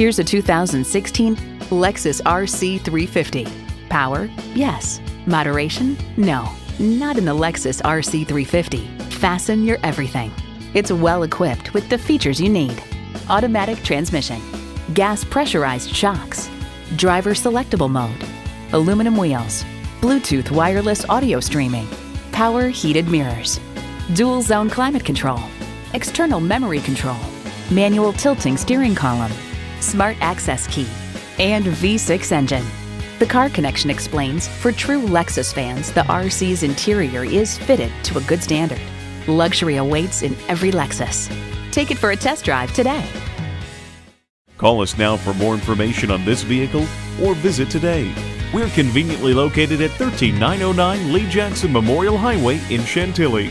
Here's a 2016 Lexus RC 350. Power? Yes. Moderation? No. Not in the Lexus RC 350. Fasten your everything. It's well equipped with the features you need: automatic transmission, gas pressurized shocks, driver selectable mode, aluminum wheels, Bluetooth wireless audio streaming, power heated mirrors, dual zone climate control, external memory control, manual tilting steering column, smart access key, and V6 engine. The Car Connection explains, for true Lexus fans, the RC's interior is fitted to a good standard. Luxury awaits in every Lexus. Take it for a test drive today. Call us now for more information on this vehicle or visit today. We're conveniently located at 13909 Lee Jackson Memorial Highway in Chantilly.